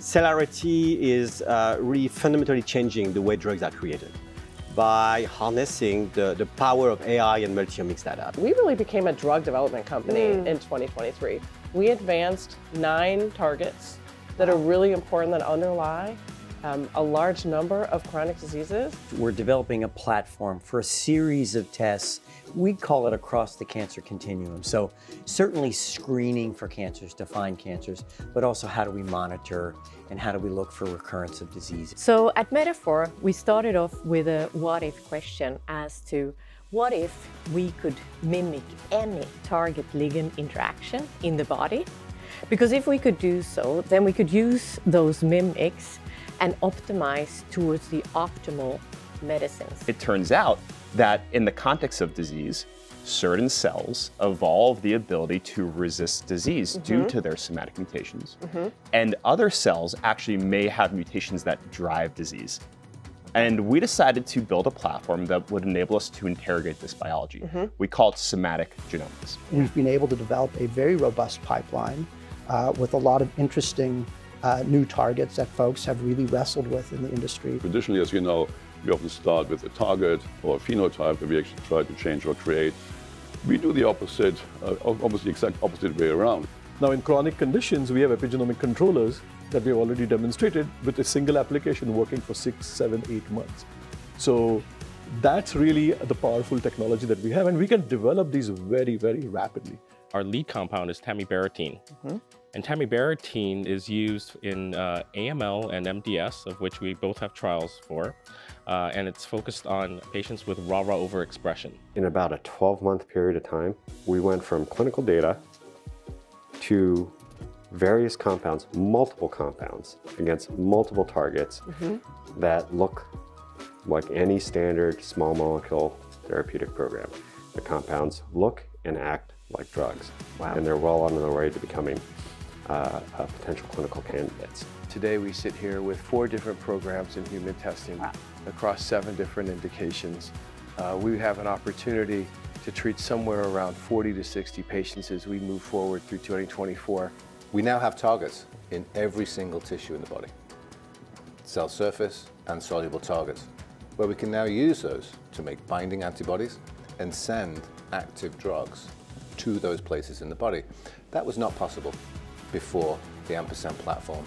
Cellarity is really fundamentally changing the way drugs are created by harnessing the power of AI and multi-omics data. We really became a drug development company in 2023. We advanced 9 targets that are really important, that underlie a large number of chronic diseases. We're developing a platform for a series of tests. We call it across the cancer continuum. So certainly screening for cancers to find cancers, but also how do we monitor and how do we look for recurrence of disease? So at Metaphor, we started off with a what if question as to what if we could mimic any target ligand interaction in the body? Because if we could do so, then we could use those mimics and optimize towards the optimal medicines. It turns out that in the context of disease, certain cells evolve the ability to resist disease due to their somatic mutations. And other cells actually may have mutations that drive disease. And we decided to build a platform that would enable us to interrogate this biology. We call it somatic genomics. We've been able to develop a very robust pipeline with a lot of interesting new targets that folks have really wrestled with in the industry. Traditionally, as you know, we often start with a target or a phenotype that we actually try to change or create. We do the opposite, almost the exact opposite way around. Now, in chronic conditions, we have epigenomic controllers that we have already demonstrated with a single application working for 6, 7, 8 months. So that's really the powerful technology that we have, and we can develop these very, very rapidly. Our lead compound is tamibarotene. And tamibarotene is used in AML and MDS, of which we both have trials for, and it's focused on patients with RAR overexpression. In about a 12-month period of time, we went from clinical data to various compounds, multiple compounds, against multiple targets that look like any standard small molecule therapeutic program. The compounds look and act like drugs, and they're well on their way to becoming potential clinical candidates. Today we sit here with 4 different programs in human testing across 7 different indications. We have an opportunity to treat somewhere around 40 to 60 patients as we move forward through 2024. We now have targets in every single tissue in the body, cell surface and soluble targets, where we can now use those to make binding antibodies and send active drugs to those places in the body. That was not possible before the Ampersand platform.